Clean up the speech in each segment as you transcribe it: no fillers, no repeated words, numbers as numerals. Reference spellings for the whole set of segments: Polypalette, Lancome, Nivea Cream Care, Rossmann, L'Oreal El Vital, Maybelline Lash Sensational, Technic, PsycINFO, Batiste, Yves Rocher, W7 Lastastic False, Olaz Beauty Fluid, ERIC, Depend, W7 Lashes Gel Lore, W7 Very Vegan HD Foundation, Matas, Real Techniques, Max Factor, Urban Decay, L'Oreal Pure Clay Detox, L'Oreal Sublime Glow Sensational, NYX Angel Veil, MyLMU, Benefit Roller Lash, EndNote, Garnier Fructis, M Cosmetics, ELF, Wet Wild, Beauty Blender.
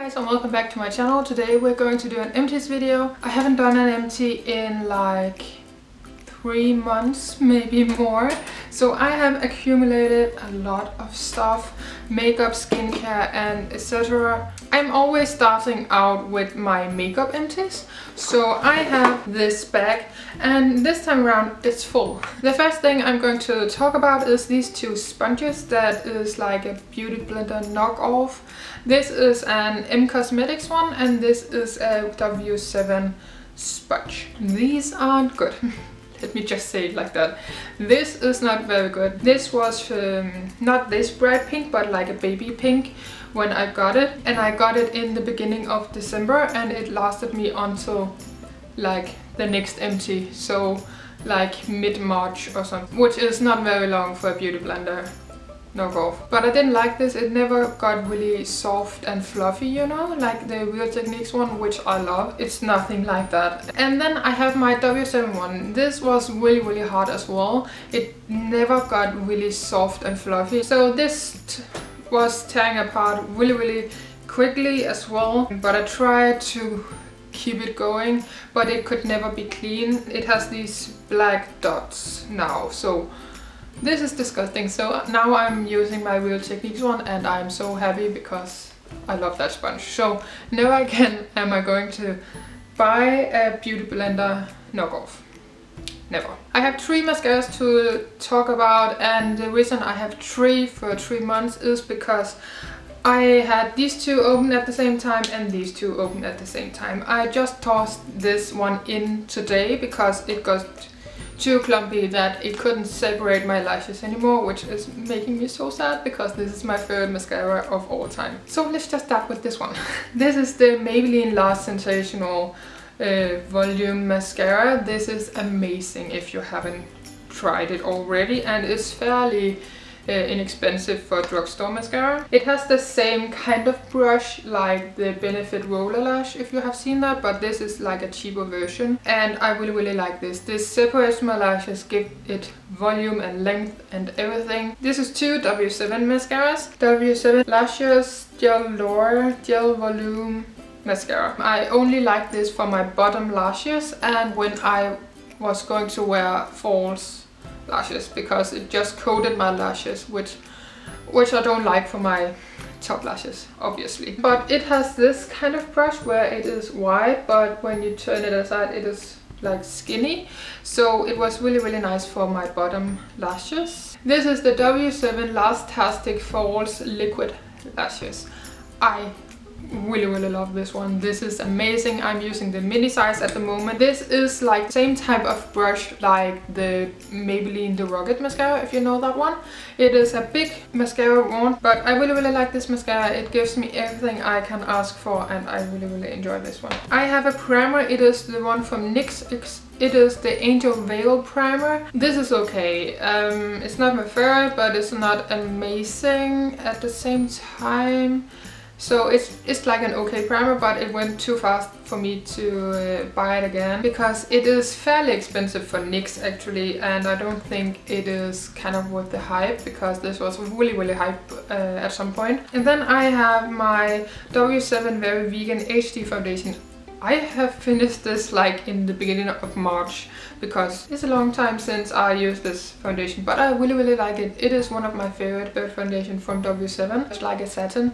guys, and welcome back to my channel. Today we're going to do an empties video. I haven't done an empty in like 3 months, maybe more. So I have accumulated a lot of stuff, makeup, skincare and etc. I'm always starting out with my makeup empties. So I have this bag, and this time around it's full. The first thing I'm going to talk about is these two sponges that is like a Beauty Blender knockoff. This is an M Cosmetics one and this is a W7 sponge. These aren't good. Let me just say it like that. This is not very good. This was not this bright pink, but like a baby pink when I got it. And I got it in the beginning of December and it lasted me until like the next empty. So like mid-March or something, which is not very long for a Beauty Blender knockoff. But I didn't like this. It never got really soft and fluffy, you know, like the Real Techniques one, which I love. It's nothing like that. And then I have my W7 one. This was really hard as well. It never got really soft and fluffy. So this was tearing apart really quickly as well. But I tried to keep it going, but it could never be clean. It has these black dots now, so this is disgusting. So now I'm using my Real Techniques one and I'm so happy because I love that sponge. So never again am I going to buy a Beauty Blender knockoff. Never. I have 3 mascaras to talk about, and the reason I have 3 for 3 months is because I had these two open at the same time and these two open at the same time. I just tossed this one in today because it got too clumpy that it couldn't separate my lashes anymore, which is making me so sad because this is my favorite mascara of all time. So let's just start with this one. This is the Maybelline Lash Sensational Volume Mascara. This is amazing if you haven't tried it already, and it's fairly inexpensive for drugstore mascara. It has the same kind of brush like the Benefit Roller Lash, if you have seen that, but this is like a cheaper version, and I really like this. This separates my lashes, gives it volume and length and everything. This is 2 W7 mascaras. W7 Lashes Gel Lore Gel Volume Mascara. I only like this for my bottom lashes and when I was going to wear false lashes, because it just coated my lashes, which I don't like for my top lashes, obviously. But it has this kind of brush where it is wide, but when you turn it aside it is like skinny, so it was really nice for my bottom lashes. This is the W7 Lastastic False Liquid Lashes. I really love this one. This is amazing. I'm using the mini size at the moment. This is like same type of brush like the Maybelline The Rocket mascara, if you know that one. It is a big mascara one, but I really like this mascara. It gives me everything I can ask for, and I really enjoy this one. I have a primer. It is the one from NYX. It is the Angel Veil primer. This is okay. It's not my favorite, but it's not amazing at the same time. So it's like an okay primer, but it went too fast for me to buy it again, because it is fairly expensive for NYX actually, and I don't think it is kind of worth the hype, because this was really hype at some point. And then I have my W7 Very Vegan HD Foundation. I have finished this like in the beginning of March, because it's a long time since I used this foundation, but I really like it. It is one of my favorite foundation from W7. It's like a satin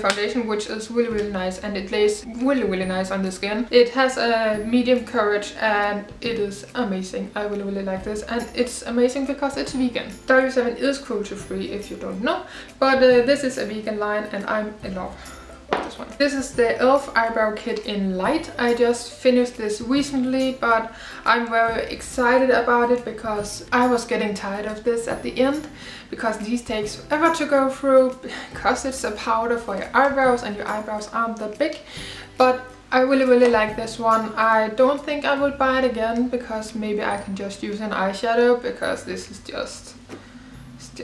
foundation, which is really nice, and it lays really nice on the skin. It has a medium coverage and it is amazing. I really like this, and it's amazing because it's vegan. W7 is cruelty-free if you don't know, but this is a vegan line and I'm in love. This one. This is the ELF eyebrow kit in light. I just finished this recently, but I'm very excited about it because I was getting tired of this at the end, because these takes forever to go through because it's a powder for your eyebrows and your eyebrows aren't that big. But I really like this one. I don't think I will buy it again, because maybe I can just use an eyeshadow, because this is just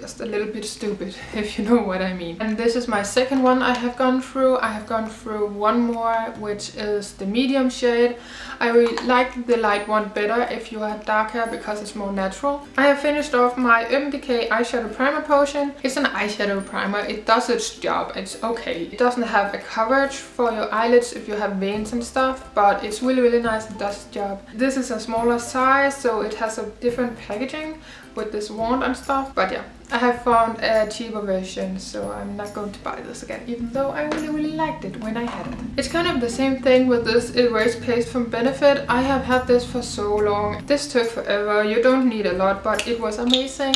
just a little bit stupid, if you know what I mean. And this is my second one I have gone through. I have gone through one more, which is the medium shade. I really like the light one better if you have dark hair because it's more natural. I have finished off my Urban Decay eyeshadow primer potion. It's an eyeshadow primer. It does its job. It's okay. It doesn't have a coverage for your eyelids if you have veins and stuff, but it's really, really nice. It does its job. This is a smaller size, so it has a different packaging with this wand and stuff, but yeah, I have found a cheaper version, so I'm not going to buy this again, even though I really, really liked it when I had it. It's kind of the same thing with this erase paste from Benefit. I have had this for so long. This took forever. You don't need a lot, but it was amazing.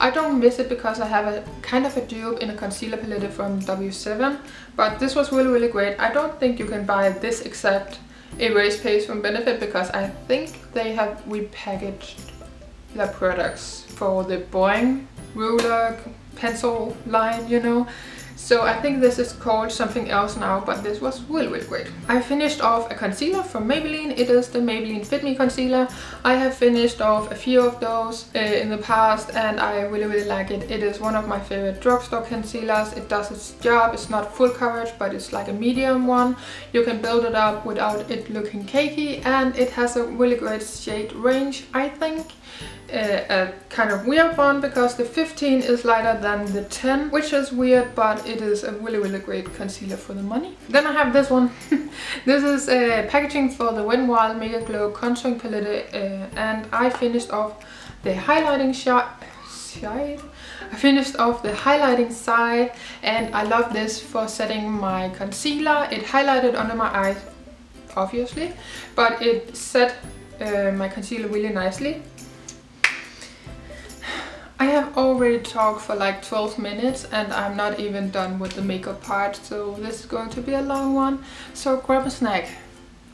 I don't miss it because I have a kind of a dupe in a concealer palette from W7, but this was really, really great. I don't think you can buy this exact erase paste from Benefit because I think they have repackaged their products for the Boing ruler pencil line, you know. So I think this is called something else now, but this was really, really great. I finished off a concealer from Maybelline. It is the Maybelline Fit Me Concealer. I have finished off a few of those in the past, and I really, really like it. It is one of my favorite drugstore concealers. It does its job. It's not full coverage, but it's like a medium one. You can build it up without it looking cakey, and it has a really great shade range, I think. A kind of weird one because the 15 is lighter than the 10, which is weird, but it is a really, really great concealer for the money. Then I have this one. This is packaging for the Wet Wild Mega Glow Contouring Palette, and I finished off the highlighting shade. I finished off the highlighting side, and I love this for setting my concealer. It highlighted under my eyes, obviously, but it set my concealer really nicely. I have already talked for like 12 minutes and I'm not even done with the makeup part, so this is going to be a long one, so grab a snack.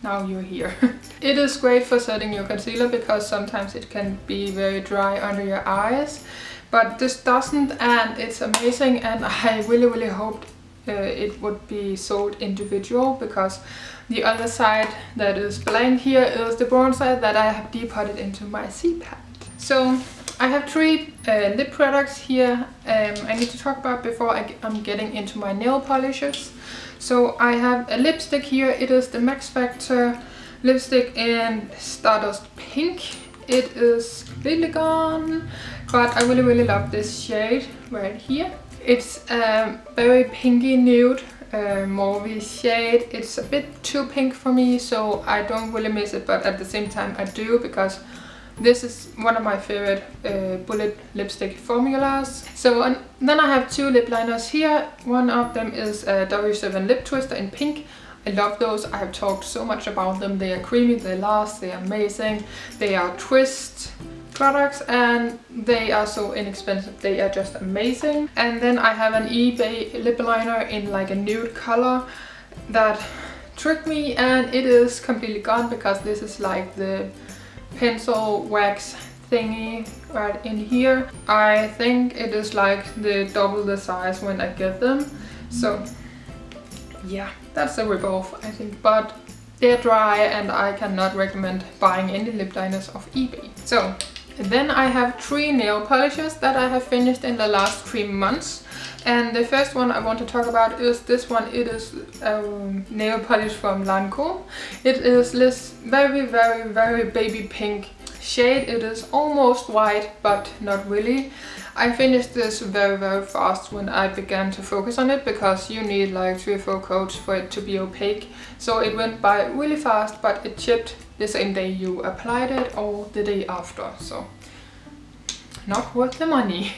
Now you're here. It is great for setting your concealer because sometimes it can be very dry under your eyes, but this doesn't, and it's amazing, and I really, really hoped it would be sold individual because the other side that is blank here is the brown side that I have depotted into my C palette. So I have three lip products here I need to talk about before I'm getting into my nail polishes. So I have a lipstick here. It is the Max Factor lipstick in Stardust Pink. It is really gone, but I really, really love this shade right here. It's a very pinky nude, mauvey shade. It's a bit too pink for me, so I don't really miss it, but at the same time I do, because this is one of my favorite bullet lipstick formulas. So, and then I have two lip liners here. One of them is a W7 Lip Twister in pink. I love those. I have talked so much about them. They are creamy, they last, they are amazing. They are twist products and they are so inexpensive. They are just amazing. And then I have an eBay lip liner in like a nude color that tricked me, and it is completely gone because this is like the pencil wax thingy right in here. I think it is like the double the size when I get them, so yeah, that's a ripoff, I think, but they're dry and I cannot recommend buying any lip liners off eBay. So then I have three nail polishes that I have finished in the last 3 months, and the first one I want to talk about is this one. It is a nail polish from Lancome. It is this very, very, very baby pink shade. It is almost white, but not really. I finished this very, very fast when I began to focus on it, because you need like 3 or 4 coats for it to be opaque, so it went by really fast, but it chipped the same day you applied it or the day after, so not worth the money.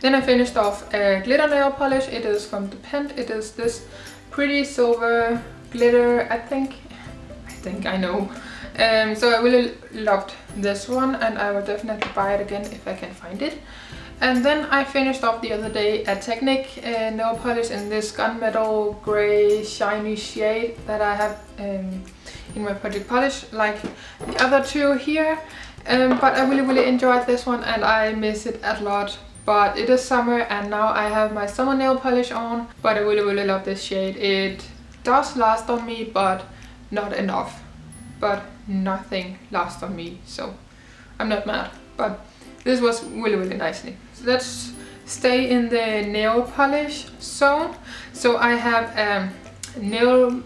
Then I finished off a glitter nail polish. It is from Depend. It is this pretty silver glitter, I think I know. So I really loved this one, and I will definitely buy it again if I can find it. And then I finished off the other day a Technic nail polish in this gunmetal grey shiny shade that I have in my project polish, like the other two here. But I really, really enjoyed this one, and I miss it a lot. But it is summer, and now I have my summer nail polish on. But I really, really love this shade. It does last on me, but not enough. But nothing lasts on me, so I'm not mad. But this was really, really nicely. So that's stay in the nail polish zone. So I have a nail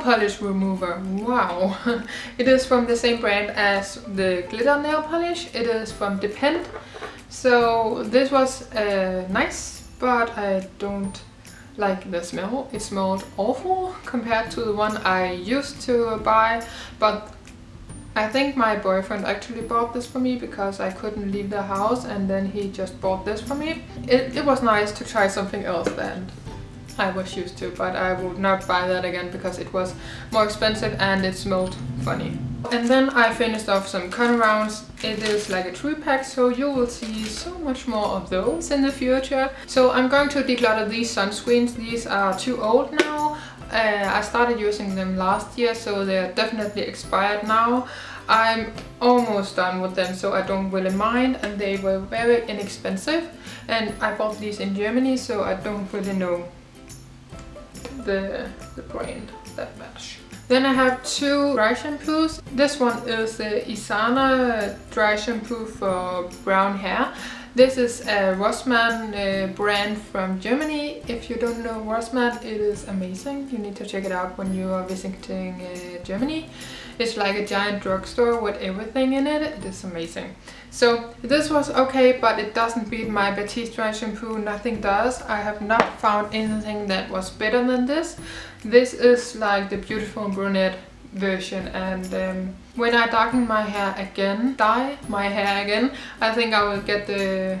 polish remover. Wow. It is from the same brand as the glitter nail polish. It is from Depend. So this was nice, but I don't like the smell. It smelled awful compared to the one I used to buy, but I think my boyfriend actually bought this for me because I couldn't leave the house, and then he just bought this for me. It was nice to try something else than I was used to, but I would not buy that again because it was more expensive and it smelled funny. And then I finished off some cut-arounds. It is like a 3-pack, so you will see so much more of those in the future. So I'm going to declutter these sunscreens. These are too old now. I started using them last year, so they are definitely expired now. I'm almost done with them, so I don't really mind, and they were very inexpensive. And I bought these in Germany, so I don't really know the brand that much. Then I have two dry shampoos. This one is the Isana dry shampoo for brown hair. This is a Rossmann brand from Germany. If you don't know Rossmann, it is amazing. You need to check it out when you are visiting Germany. It's like a giant drugstore with everything in it. It is amazing. So this was okay, but it doesn't beat my Batiste dry shampoo. Nothing does. I have not found anything that was better than this. This is like the beautiful brunette version, and when I darken my hair again, dye my hair again, I think I will get the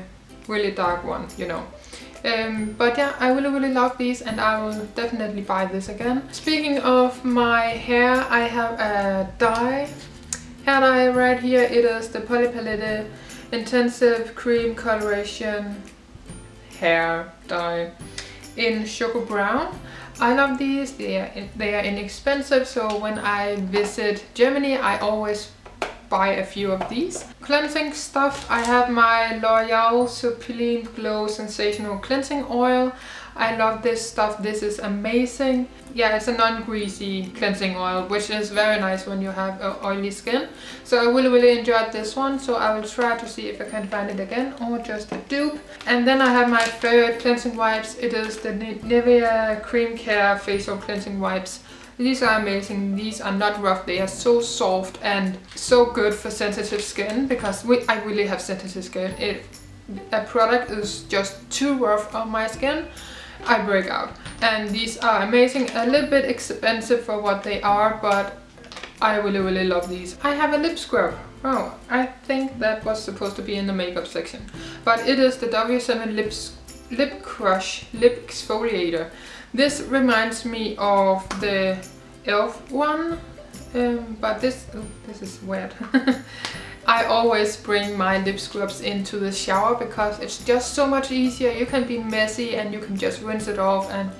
really dark one, you know. But yeah, I really love these, and I will definitely buy this again. Speaking of my hair, I have a hair dye right here. It is the Polypalette Intensive Cream Coloration Hair Dye in Choco Brown. I love these. They are inexpensive, so when I visit Germany, I always buy a few of these. Cleansing stuff. I have my L'Oreal Sublime Glow Sensational Cleansing Oil. I love this stuff. This is amazing. Yeah, it's a non-greasy cleansing oil, which is very nice when you have oily skin. So I really enjoyed this one, so I will try to see if I can find it again or just a dupe. And then I have my favorite cleansing wipes. It is the Nivea Cream Care Facial Cleansing Wipes. These are amazing. These are not rough. They are so soft and so good for sensitive skin, because I really have sensitive skin. A product is just too rough on my skin, I break out. And these are amazing, a little bit expensive for what they are, but I really love these. I have a lip scrub. Oh, I think that was supposed to be in the makeup section, but it is the W7 Lip Crush Lip Exfoliator. This reminds me of the ELF one, but this, oh, this is weird. I always bring my lip scrubs into the shower because it's just so much easier. You can be messy and you can just rinse it off, and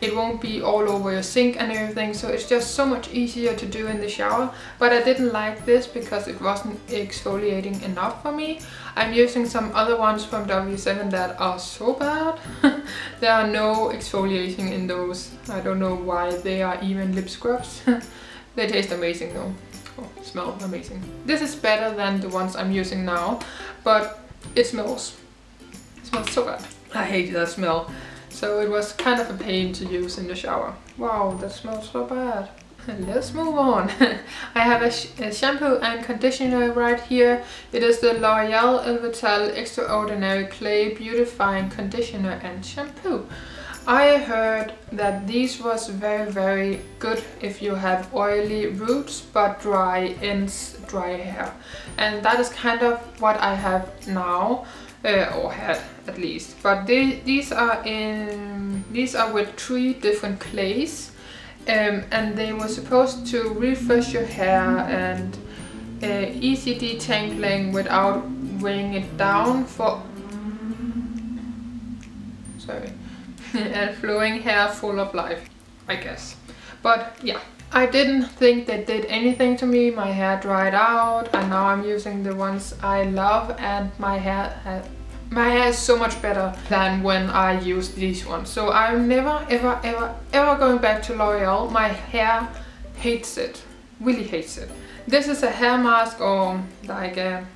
it won't be all over your sink and everything, so it's just so much easier to do in the shower. But I didn't like this because it wasn't exfoliating enough for me. I'm using some other ones from W7 that are so bad. There are no exfoliating in those. I don't know why they are even lip scrubs. They taste amazing though. Oh, smell amazing. This is better than the ones I'm using now, but it smells. It smells so bad. I hate that smell. So it was kind of a pain to use in the shower. Wow, that smells so bad. Let's move on. I have a shampoo and conditioner right here. It is the L'Oreal El Vital Extraordinary Clay Beautifying Conditioner and Shampoo. I heard that these was very good if you have oily roots but dry ends, dry hair. And that is kind of what I have now, or had at least. But these are with 3 different clays, and they were supposed to refresh your hair and easy detangling without weighing it down for and flowing hair full of life, I guess. But yeah, I didn't think they did anything to me. My hair dried out, and now I'm using the ones I love, and my hair is so much better than when I used these ones. So I'm never ever going back to L'Oreal. My hair hates it, really hates it. This is a hair mask, or like a,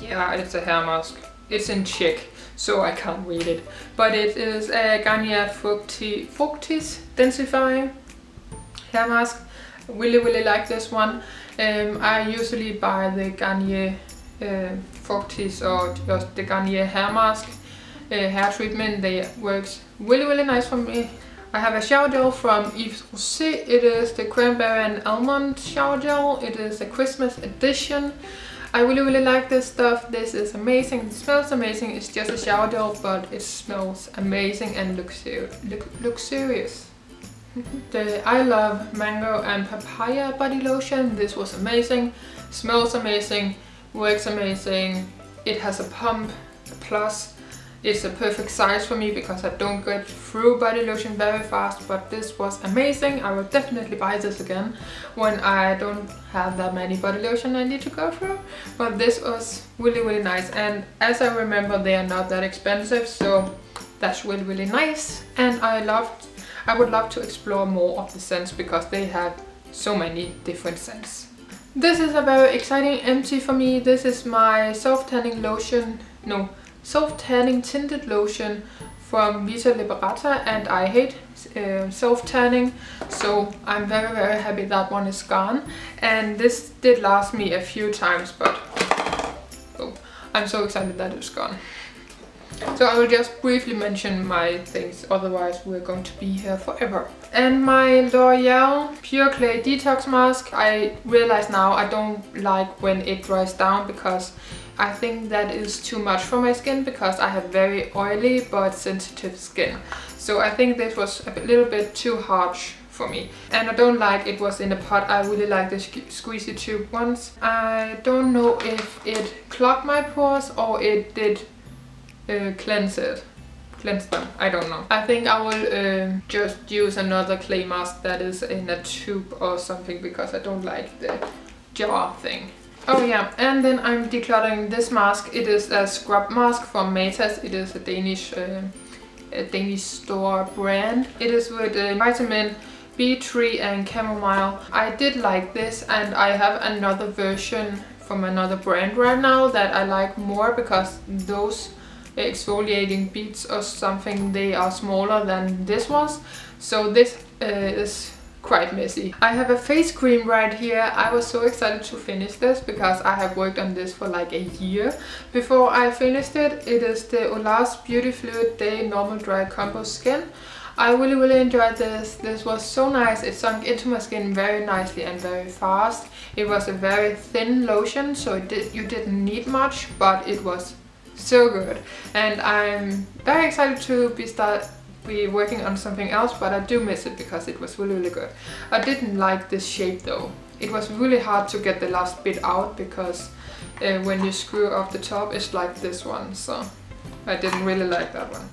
yeah, it's a hair mask. It's in Czech, so I can't read it. But it is a Garnier Fructis Densifying Hair Mask. Really, really like this one. I usually buy the Garnier Fructis or just the Garnier Hair Mask hair treatment. They works really, really nice for me. I have a shower gel from Yves Rocher. It is the Cranberry and Almond Shower Gel. It is a Christmas edition. I really, really like this stuff. This is amazing. It smells amazing. It's just a shower gel, but it smells amazing and luxurious. The I Love Mango and Papaya Body Lotion. This was amazing. Smells amazing. Works amazing. It has a pump plus. It's a perfect size for me because I don't get through body lotion very fast, but this was amazing. I will definitely buy this again when I don't have that many body lotion I need to go through. But this was really, really nice, and as I remember, they are not that expensive, so that's really, really nice. And I would love to explore more of the scents because they have so many different scents. This is a very exciting empty for me. This is my self-tanning tinted lotion from Vita Liberata, and I hate self-tanning, so I'm very, very happy that one is gone. And this did last me a few times, but oh, I'm so excited that it's gone. So I will just briefly mention my things, otherwise we're going to be here forever. And my L'Oreal Pure Clay Detox Mask. I realize now I don't like when it dries down because I think that is too much for my skin because I have very oily but sensitive skin. So I think this was a little bit too harsh for me. And I don't like it was in a pot. I really like the squeezy tube ones. I don't know if it clogged my pores or it did cleanse them. I don't know. I think I will just use another clay mask that is in a tube or something because I don't like the jar thing. Oh yeah, and then I'm decluttering this mask. It is a scrub mask from Matas. It is a Danish store brand. It is with vitamin B3 and chamomile. I did like this, and I have another version from another brand right now that I like more because those exfoliating beads or something, they are smaller than this one's. So this is quite messy. I have a face cream right here. I was so excited to finish this because I have worked on this for like a year before I finished it. It is the Olaz Beauty Fluid Day Normal Dry Combo Skin. I really, really enjoyed this. This was so nice. It sunk into my skin very nicely and very fast. It was a very thin lotion, so you didn't need much, but it was so good. And I'm very excited to be working on something else, but I do miss it because it was really, really good. I didn't like this shape though. It was really hard to get the last bit out because when you screw off the top, it's like this one, so I didn't really like that one,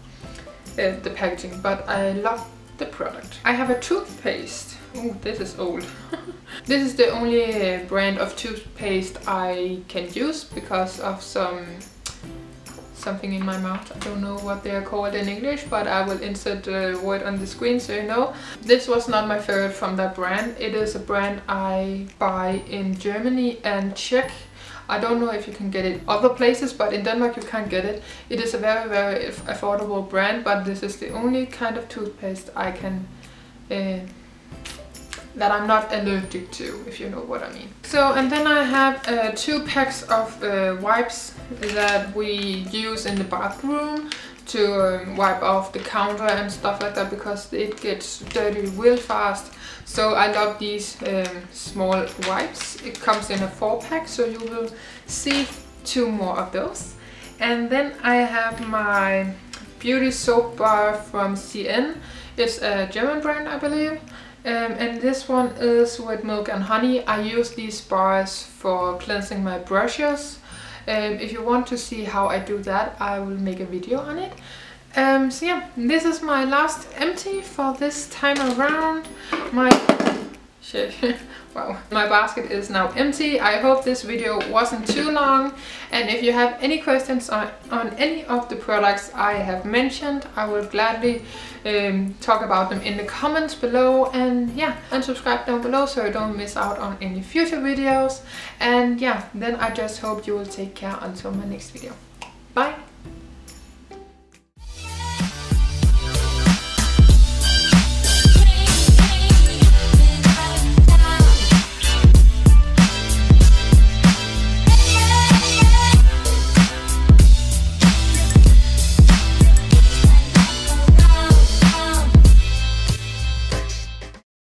the packaging, but I love the product. I have a toothpaste. Oh, this is old. This is the only brand of toothpaste I can use because of something in my mouth. I don't know what they are called in English, but I will insert the word on the screen so you know. This was not my favorite from that brand. It is a brand I buy in Germany and Czech. I don't know if you can get it other places, but in Denmark you can't get it. It is a very, very affordable brand, but this is the only kind of toothpaste I can that I'm not allergic to, if you know what I mean. So, and then I have 2 packs of wipes that we use in the bathroom to wipe off the counter and stuff like that because it gets dirty real fast. So I love these small wipes. It comes in a 4-pack, so you will see 2 more of those. And then I have my beauty soap bar from CN. It's a German brand, I believe. And this one is with milk and honey. I use these bars for cleansing my brushes. If you want to see how I do that, I will make a video on it. So yeah, this is my last empty for this time around. Wow, my basket is now empty. I hope this video wasn't too long, and if you have any questions on any of the products I have mentioned, I will gladly talk about them in the comments below. And yeah, and subscribe down below so you don't miss out on any future videos. And yeah, then I just hope you will take care until my next video. Bye!